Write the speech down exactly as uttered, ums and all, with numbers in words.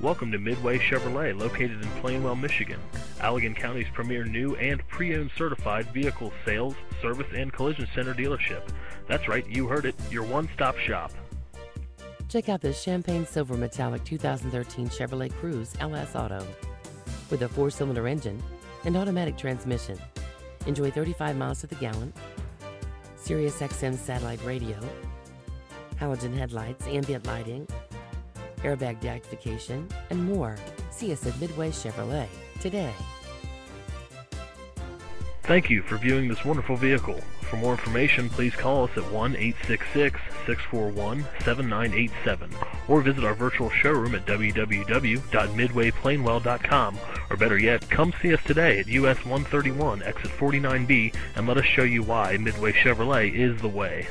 Welcome to Midway Chevrolet, located in Plainwell, Michigan, Allegan County's premier new and pre-owned certified vehicle sales, service, and collision center dealership. That's right, you heard it, your one-stop shop. Check out this Champagne Silver Metallic two thousand thirteen Chevrolet Cruze L S Auto. With a four-cylinder engine and automatic transmission, enjoy thirty-five miles to the gallon, Sirius X M satellite radio, halogen headlights, ambient lighting, airbag deactivation, and more. See us at Midway Chevrolet today. Thank you for viewing this wonderful vehicle. For more information, please call us at one eight six six, six four one, seven nine eight seven or visit our virtual showroom at w w w dot midway plainwell dot com, or better yet, come see us today at U S one thirty-one, exit forty-nine B, and let us show you why Midway Chevrolet is the way.